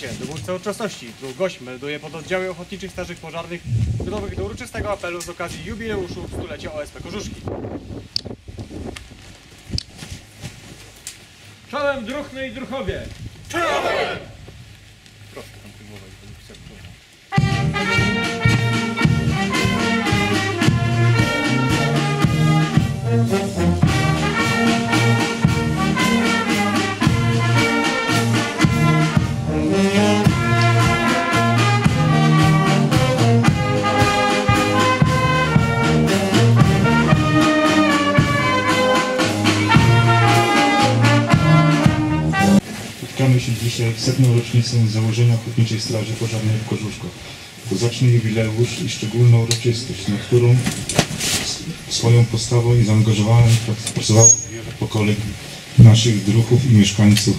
prezesie, dowódcę uczestności, był gość, melduje pododdziały ochotniczych straży pożarnych gotowych do uroczystego apelu z okazji jubileuszu stulecia OSP Kożuszki. Czołem, druhny i druhowie! Czołem! Proszę tam filmować, bo nie chcę czołem. Spotkamy się dzisiaj w 100. rocznicę założenia Ochotniczej Straży Pożarnej w Kożuszkach. Pozaczny jubileusz i szczególna uroczystość, na którą swoją postawą i zaangażowaniem pracowało wiele pokoleń naszych druhów i mieszkańców.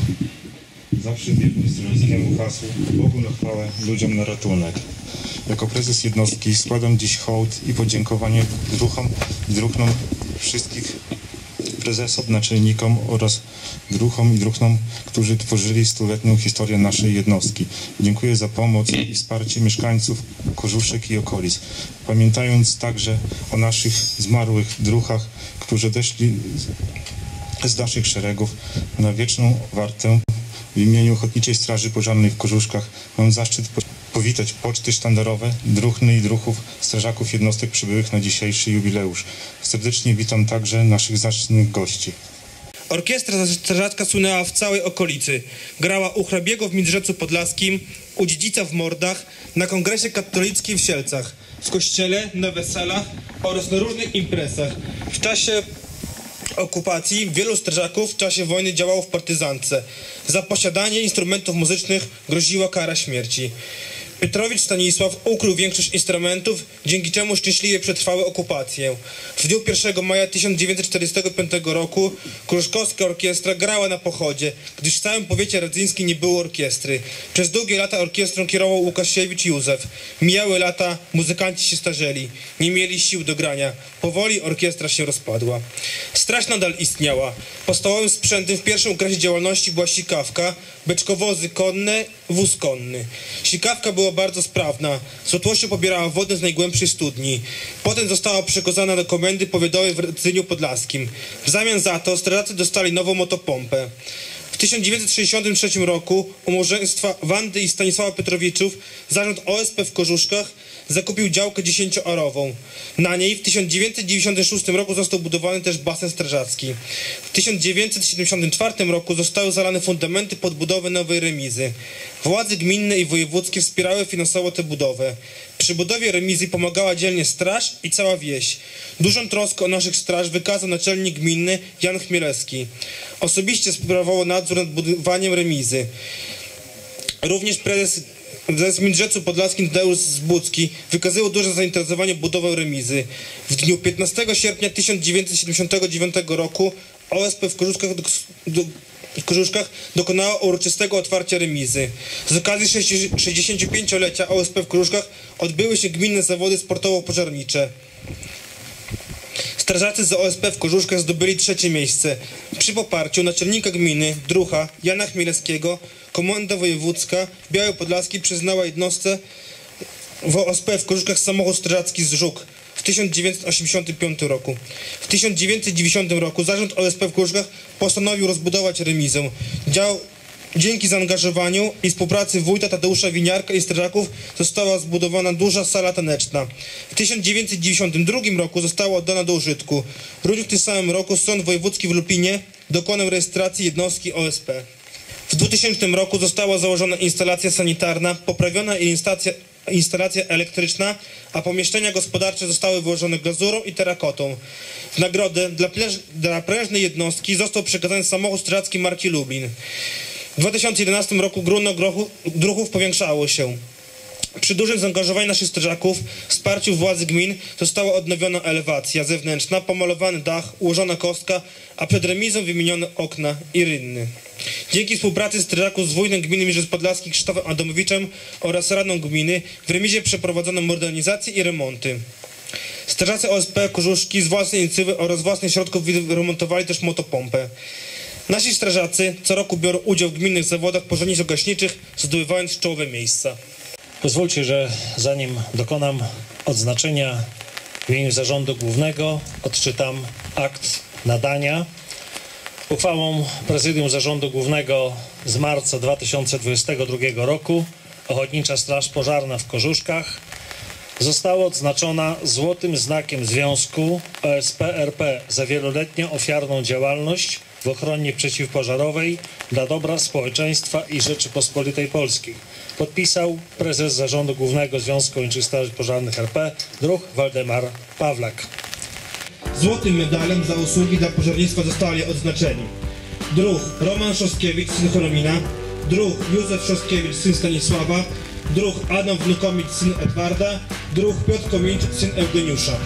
Zawsze wierni strażackiemu hasłu Bogu na chwałę, ludziom na ratunek. Jako prezes jednostki składam dziś hołd i podziękowanie druhom i druhnom wszystkich prezesom, naczelnikom oraz druhom i druhnom, którzy tworzyli 100-letnią historię naszej jednostki. Dziękuję za pomoc i wsparcie mieszkańców Kożuszek i okolic. Pamiętając także o naszych zmarłych druhach, którzy odeszli z naszych szeregów na wieczną wartę, w imieniu Ochotniczej Straży Pożarnej w Kożuszkach mam zaszczyt powitać poczty sztandarowe, druhny i druhów, strażaków jednostek przybyłych na dzisiejszy jubileusz. Serdecznie witam także naszych zacnych gości. Orkiestra strażacka słynęła w całej okolicy. Grała u hrabiego w Międzyrzecu Podlaskim, u dziedzica w Mordach, na kongresie katolickim w Sielcach, w kościele, na weselach oraz na różnych imprezach. W czasie okupacji wielu strażaków w czasie wojny działało w partyzance. Za posiadanie instrumentów muzycznych groziła kara śmierci. Piotrowicz Stanisław ukrył większość instrumentów, dzięki czemu szczęśliwie przetrwały okupację. W dniu 1 maja 1945 roku Kożuszkowska Orkiestra grała na pochodzie, gdyż w całym powiecie radzyńskim nie było orkiestry. Przez długie lata orkiestrą kierował Łukasiewicz Józef. Mijały lata, muzykanci się starzeli, nie mieli sił do grania. Powoli orkiestra się rozpadła. Straż nadal istniała. Podstawowym sprzętem w pierwszym okresie działalności była sikawka, beczkowozy konne, wóz konny. Sikawka była bardzo sprawna. Z łatwością pobierała wodę z najgłębszej studni. Potem została przekazana do komendy powiatowej w Radzyniu Podlaskim. W zamian za to strażacy dostali nową motopompę. W 1963 roku u małżeństwa Wandy i Stanisława Petrowiczów zarząd OSP w Kożuszkach zakupił działkę 10-arową. Na niej w 1996 roku został budowany też basen strażacki. W 1974 roku zostały zalane fundamenty podbudowy nowej remizy. Władze gminne i wojewódzkie wspierały finansowo tę budowę. Przy budowie remizy pomagała dzielnie straż i cała wieś. Dużą troskę o naszych straż wykazał naczelnik gminny Jan Chmielewski. Osobiście sprawował nadzór nad budowaniem remizy. Również prezes Międzyrzecu Podlaskim Tadeusz Zbudzki wykazywał duże zainteresowanie budową remizy. W dniu 15 sierpnia 1979 roku OSP w Kożuszkach dokonała uroczystego otwarcia remizy. Z okazji 65-lecia OSP w Kożuszkach odbyły się gminne zawody sportowo-pożarnicze. Strażacy z OSP w Kożuszkach zdobyli 3. miejsce. Przy poparciu naczelnika gminy, druha Jana Chmielewskiego, Komenda Wojewódzka Białe Podlaski przyznała jednostce w OSP w Kożuszkach samochód strażacki z Żuk w 1985 roku. W 1990 roku zarząd OSP w Kożuszkach postanowił rozbudować remizę. Dzięki zaangażowaniu i współpracy wójta Tadeusza Winiarka i strażaków została zbudowana duża sala taneczna. W 1992 roku została oddana do użytku. Również w tym samym roku Sąd Wojewódzki w Lupinie dokonał rejestracji jednostki OSP. W 2000 roku została założona instalacja sanitarna, poprawiona instalacja elektryczna, a pomieszczenia gospodarcze zostały wyłożone glazurą i terakotą. W nagrodę dla prężnej jednostki został przekazany samochód strażacki marki Lublin. W 2011 roku grono druhów powiększało się. Przy dużym zaangażowaniu naszych strażaków, wsparciu władz gmin została odnowiona elewacja zewnętrzna, pomalowany dach, ułożona kostka, a przed remizą wymienione okna i rynny. Dzięki współpracy strażaków z wójtem gminy Międzyrzec Podlaski Krzysztofem Adamowicem oraz radną gminy w remizie przeprowadzono modernizację i remonty. Strażacy OSP Kożuszki z własnej inicjatywy oraz własnych środków wyremontowali też motopompę. Nasi strażacy co roku biorą udział w gminnych zawodach pożarniczo-gaśniczych, zdobywając czołowe miejsca. Pozwólcie, że zanim dokonam odznaczenia w imieniu Zarządu Głównego, odczytam akt nadania. Uchwałą Prezydium Zarządu Głównego z marca 2022 roku Ochotnicza Straż Pożarna w Kożuszkach została odznaczona Złotym Znakiem Związku OSPRP za wieloletnią ofiarną działalność w ochronie przeciwpożarowej dla dobra społeczeństwa i Rzeczypospolitej Polskiej. Podpisał prezes Zarządu Głównego Związku Ochotniczych Straży Pożarnych RP druh. Waldemar Pawlak. Złotym medalem za usługi dla pożarnictwa zostali odznaczeni druh. Roman Szostkiewicz, syn Choromina, druh. Józef Szostkiewicz, syn Stanisława, druh. Adam Wnukowicz, syn Edwarda, druh. Piotr Komincz, syn Eugeniusza.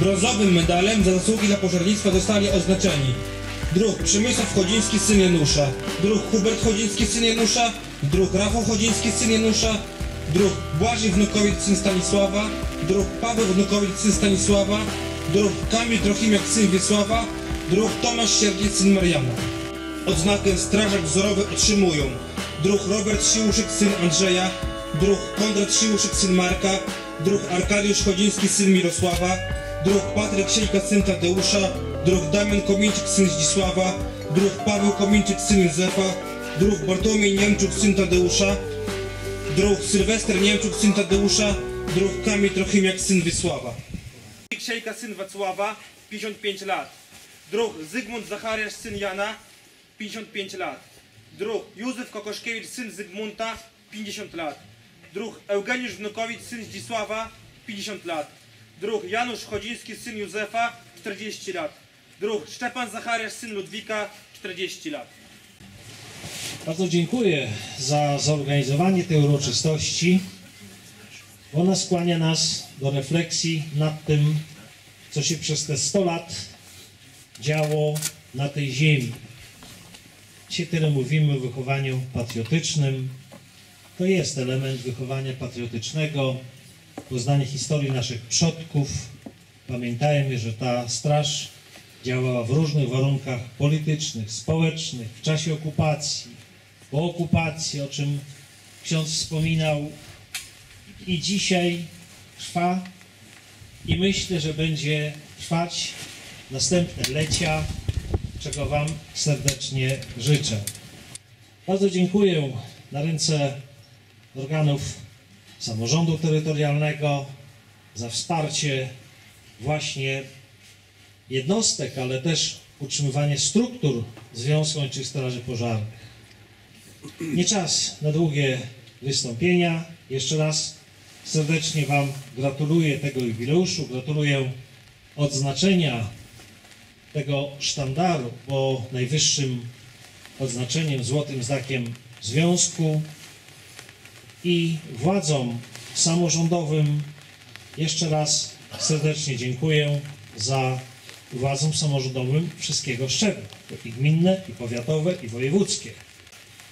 Brązowym medalem za zasługi dla pożarnictwa zostali odznaczeni druh. Przemysław Chodziński, syn Janusza, druh. Hubert Chodziński, syn Janusza, druh. Rafał Chodziński, syn Janusza, druh. Błażej Wnukowicz, syn Stanisława, druh. Paweł Wnukowicz, syn Stanisława, druh. Kamil Trochimiak, syn Wiesława, druh. Tomasz Siergiej, syn Mariana. Odznakę strażak wzorowy otrzymują druh. Robert Siłuszek, syn Andrzeja, druh. Kondrat Siłuszek, syn Marka, druh. Arkadiusz Chodziński, syn Mirosława, druh. Patryk Siejka, syn Tadeusza, druh. Damian Komińczyk, syn Zdzisława, druh. Paweł Komińczyk, syn Józefa, druh. Bartłomiej Niemczuk, syn Tadeusza, druh. Sylwester Niemczuk, syn Tadeusza, druh. Kamil Trochimiak, syn Wiesława. Siejka, syn Wacława, 55 lat. Druh. Zygmunt Zachariasz, syn Jana, 55 lat. Druh. Józef Kokoszkiewicz, syn Zygmunta, 50 lat. Druh. Eugeniusz Wnukowicz, syn Zdzisława, 50 lat. Druh. Janusz Chodziński, syn Józefa, 40 lat. Druh. Szczepan Zachariasz, syn Ludwika, 40 lat. Bardzo dziękuję za zorganizowanie tej uroczystości. Ona skłania nas do refleksji nad tym, co się przez te 100 lat działo na tej ziemi. Dzisiaj tyle mówimy o wychowaniu patriotycznym. To jest element wychowania patriotycznego, poznanie historii naszych przodków. Pamiętajmy, że ta straż działała w różnych warunkach politycznych, społecznych, w czasie okupacji, po okupacji, o czym ksiądz wspominał. I dzisiaj trwa i myślę, że będzie trwać następne lecia, czego Wam serdecznie życzę. Bardzo dziękuję na ręce organów samorządu terytorialnego za wsparcie właśnie jednostek, ale też utrzymywanie struktur Związku Ochotniczych Straży Pożarnych. Nie czas na długie wystąpienia. Jeszcze raz serdecznie Wam gratuluję tego jubileuszu, gratuluję odznaczenia tego sztandaru, bo najwyższym odznaczeniem, złotym znakiem Związku, i władzom samorządowym jeszcze raz serdecznie dziękuję za władzom samorządowym wszystkiego szczebla, i gminne, i powiatowe, i wojewódzkie.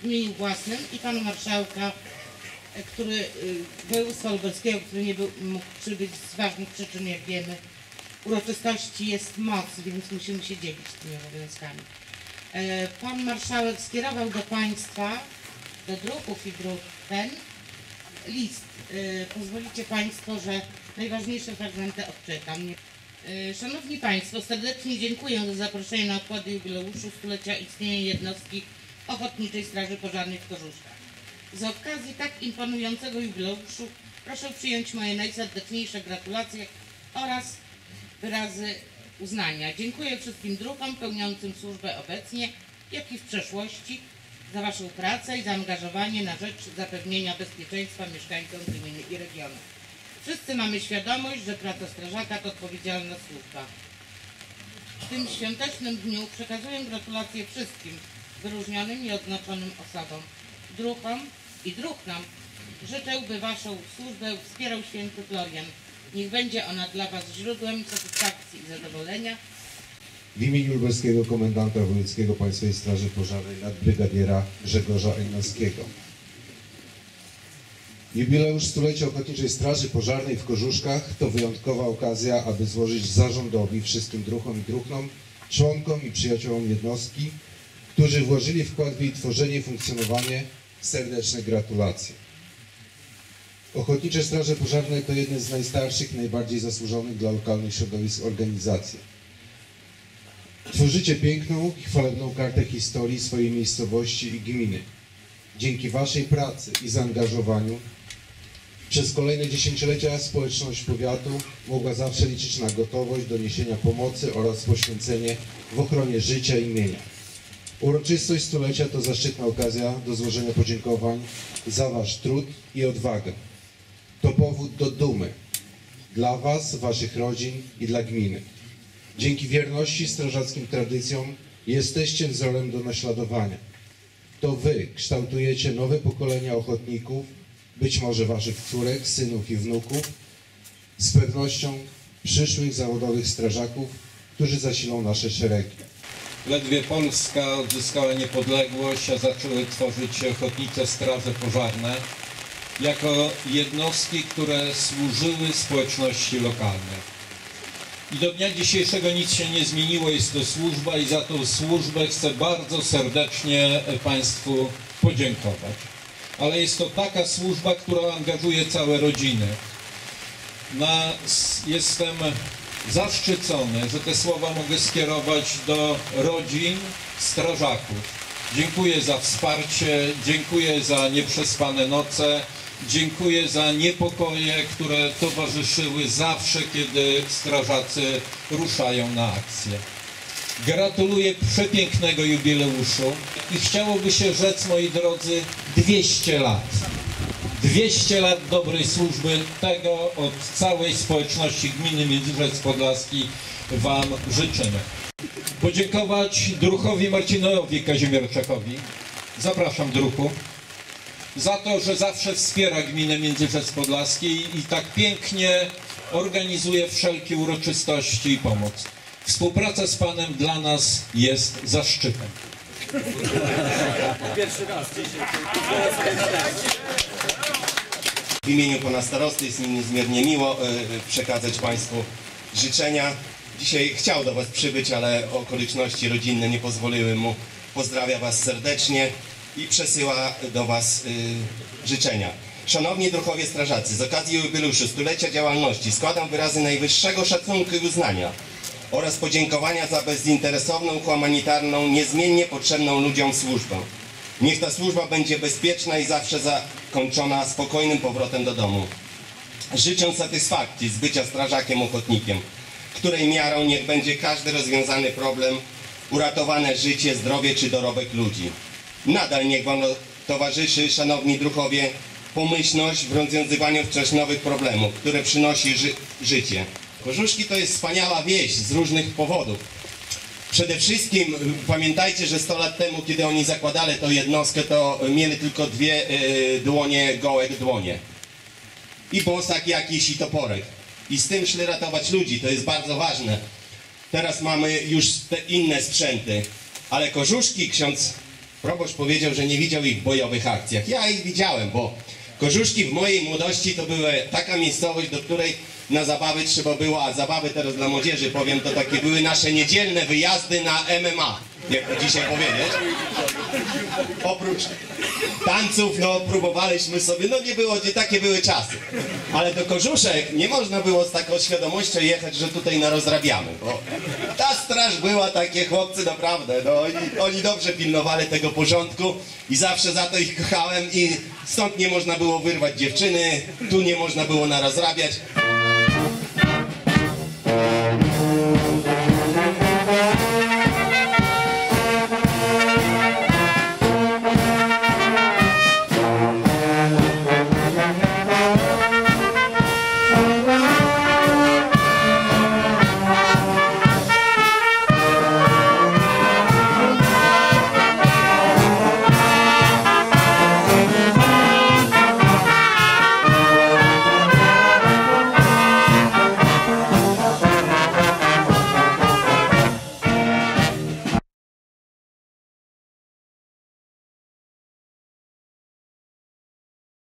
W imieniu własnym i Pana Marszałka, który województwa lubelskiego, który nie mógł przybyć z ważnych przyczyn, jak wiemy. Uroczystości jest moc, więc musimy się dzielić tymi obowiązkami. Pan Marszałek skierował do Państwa, do druków i druk ten list. Pozwolicie Państwo, że najważniejsze fragmenty odczytam. Szanowni Państwo, serdecznie dziękuję za zaproszenie na obchody jubileuszu stulecia istnienia jednostki Ochotniczej Straży Pożarnej w Kożuszkach. Z okazji tak imponującego jubileuszu proszę przyjąć moje najserdeczniejsze gratulacje oraz wyrazy uznania. Dziękuję wszystkim drukom pełniącym służbę obecnie, jak i w przeszłości za Waszą pracę i zaangażowanie na rzecz zapewnienia bezpieczeństwa mieszkańcom gminy i regionu. Wszyscy mamy świadomość, że praca strażaka to odpowiedzialna służba. W tym świątecznym dniu przekazuję gratulacje wszystkim wyróżnionym i odznaczonym osobom, druhom i druhnom. Życzę, by Waszą służbę wspierał święty Florian. Niech będzie ona dla Was źródłem satysfakcji i zadowolenia W imieniu lubelskiego komendanta wojewódzkiego Państwowej Straży Pożarnej nadbrygadiera Grzegorza Ejnowskiego. Jubileusz stulecia Ochotniczej Straży Pożarnej w Kożuszkach to wyjątkowa okazja, aby złożyć zarządowi, wszystkim druhom i druhnom, członkom i przyjaciołom jednostki, którzy włożyli wkład w jej tworzenie i funkcjonowanie, serdeczne gratulacje. Ochotnicze Straże Pożarne to jedne z najstarszych, najbardziej zasłużonych dla lokalnych środowisk organizacji. Tworzycie piękną i chwalebną kartę historii swojej miejscowości i gminy. Dzięki waszej pracy i zaangażowaniu przez kolejne dziesięciolecia społeczność powiatu mogła zawsze liczyć na gotowość do niesienia pomocy oraz poświęcenie w ochronie życia i mienia. Uroczystość stulecia to zaszczytna okazja do złożenia podziękowań za wasz trud i odwagę. To powód do dumy dla was, waszych rodzin i dla gminy. Dzięki wierności strażackim tradycjom jesteście wzorem do naśladowania. To wy kształtujecie nowe pokolenia ochotników, być może waszych córek, synów i wnuków, z pewnością przyszłych zawodowych strażaków, którzy zasilą nasze szeregi. Ledwie Polska odzyskała niepodległość, a zaczęły tworzyć ochotnicze straże pożarne jako jednostki, które służyły społeczności lokalnej. I do dnia dzisiejszego nic się nie zmieniło, jest to służba i za tą służbę chcę bardzo serdecznie Państwu podziękować. Ale jest to taka służba, która angażuje całe rodziny. Jestem zaszczycony, że te słowa mogę skierować do rodzin strażaków. Dziękuję za wsparcie, dziękuję za nieprzespane noce. Dziękuję za niepokoje, które towarzyszyły zawsze, kiedy strażacy ruszają na akcję. Gratuluję przepięknego jubileuszu i chciałoby się rzec, moi drodzy, 200 lat. 200 lat dobrej służby, tego od całej społeczności gminy Międzyrzec Podlaski wam życzymy. Podziękować druhowi Marcinowi Kazimierczakowi. Zapraszam, druhu. Za to, że zawsze wspiera gminę Międzyrzec Podlaski i tak pięknie organizuje wszelkie uroczystości i pomoc. Współpraca z Panem dla nas jest zaszczytem. W imieniu Pana Starosty jest mi niezmiernie miło przekazać Państwu życzenia. Dzisiaj chciał do Was przybyć, ale okoliczności rodzinne nie pozwoliły mu. Pozdrawia Was serdecznie i przesyła do Was życzenia. Szanowni druhowie strażacy, z okazji jubileuszu stulecia działalności składam wyrazy najwyższego szacunku i uznania oraz podziękowania za bezinteresowną, humanitarną, niezmiennie potrzebną ludziom służbę. Niech ta służba będzie bezpieczna i zawsze zakończona spokojnym powrotem do domu. Życzę satysfakcji z bycia strażakiem ochotnikiem, której miarą niech będzie każdy rozwiązany problem, uratowane życie, zdrowie czy dorobek ludzi. Nadal niech Wam towarzyszy, szanowni druhowie, pomyślność w rozwiązywaniu wczesnowych problemów, które przynosi życie. Kożuszki to jest wspaniała wieś z różnych powodów. Przede wszystkim pamiętajcie, że 100 lat temu, kiedy oni zakładali tę jednostkę, to mieli tylko dwie dłonie, gołek dłonie. I bosak jakiś, i toporek. I z tym szli ratować ludzi, to jest bardzo ważne. Teraz mamy już te inne sprzęty. Ale Kożuszki, ksiądz proboszcz powiedział, że nie widział ich w bojowych akcjach. Ja ich widziałem, bo Kożuszki w mojej młodości to była taka miejscowość, do której na zabawy trzeba było, a zabawy teraz dla młodzieży powiem, to takie były nasze niedzielne wyjazdy na MMA, jak to dzisiaj powiedzieć. Oprócz tańców, no próbowaliśmy sobie, no nie było, gdzie takie były czasy. Ale do Kożuszek nie można było z taką świadomością jechać, że tutaj narozrabiamy, bo ta straż była, takie chłopcy naprawdę, no oni dobrze pilnowali tego porządku i zawsze za to ich kochałem i stąd nie można było wyrwać dziewczyny, tu nie można było narozrabiać.